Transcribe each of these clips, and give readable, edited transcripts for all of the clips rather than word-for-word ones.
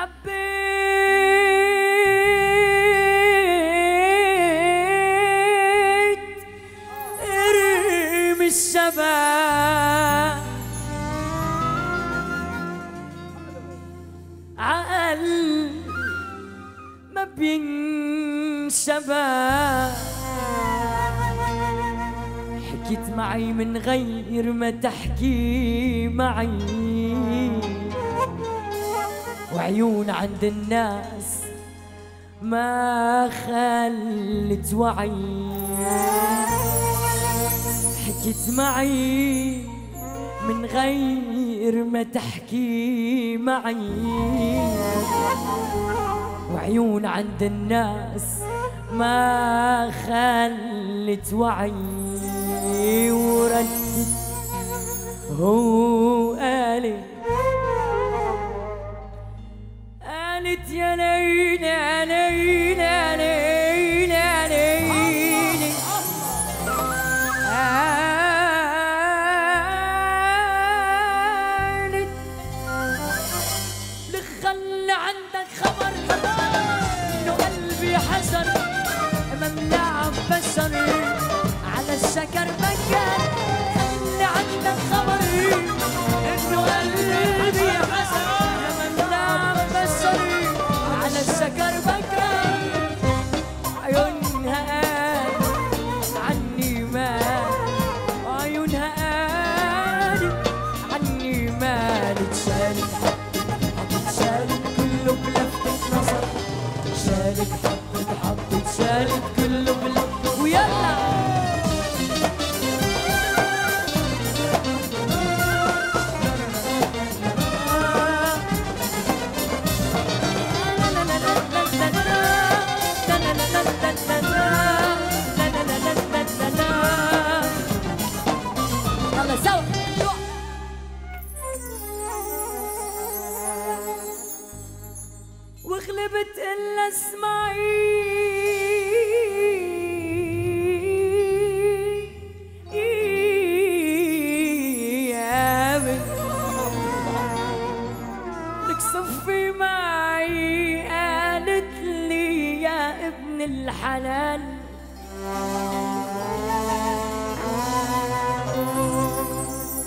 حبيت ارمي الشبك عقل ما بينشبك. حكيت معي من غير ما تحكي معي، وعيون عند الناس ما خلت وعي. حكيت معي من غير ما تحكي معي، وعيون عند الناس ما خلت وعي. وردت هو قالت يا ليلي يا ليلي يا ليلي يا ليلي قالت لك خلي عندك خبر انه قلبي حجر ممنوع بشر على الشكر مكان. خلي عندك خبر انه قلبي حجر السكر بكرا. عيونها قالت عني مالك، عيونها قالت عني مالك. شالك حطت شالك كله بلفت نظر، شالك حطت شالك كله بلفت. ويلا وغلبت إلا اسمعي يا بنت لك صفي معي. قالت لي يا ابن الحلال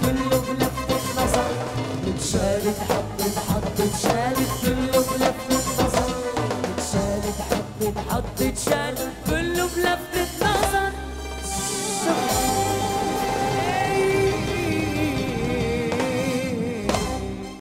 كله بلفت نظر، شالت حبت حبت شالت كله.